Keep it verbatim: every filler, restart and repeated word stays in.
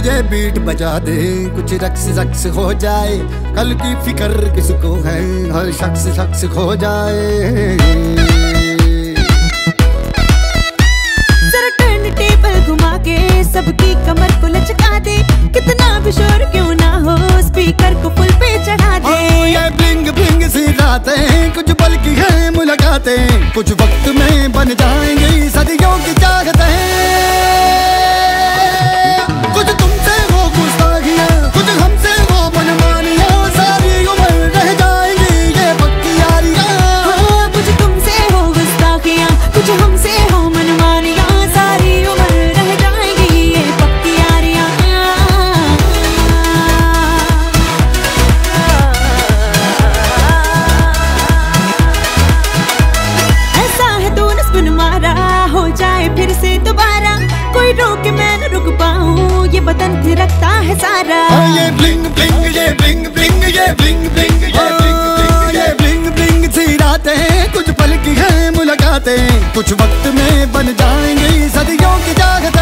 DJ beat बजा दे, कुछ रक्स रक्स हो जाए, कल की फिक्र किसको है, हर शख्स शख्स हो जाए। सबकी कमर को लचका दे, कितना भी शोर क्यों ना हो, स्पीकर को पुल पे चढ़ा दे। ये ब्लिंग ब्लिंग सी रातें, कुछ पल की है मुलाकातें, कुछ वक्त में बन जाएंगी सदियों की चाहतें। कुछ तुमसे वो गुस्ताखियां, कुछ हमसे वो मनमानियां, सारी उम्र रह जाएंगी ये पक्की यारियां। हाँ, कुछ तुमसे वो गुस्ताखियां, कुछ हमसे हो मनमानियां, सारी उम्र रह रखता है सारा। ये ब्लिंग ब्लिंग, ये ब्लिंग ब्लिंग, ये ब्लिंग ब्लिंग, ये ब्लिंग, ये ब्लिंग ब्लिंग सी रातें, कुछ पल की है मुलाकातें, कुछ वक्त में बन जाएंगी सदियों की जागतें।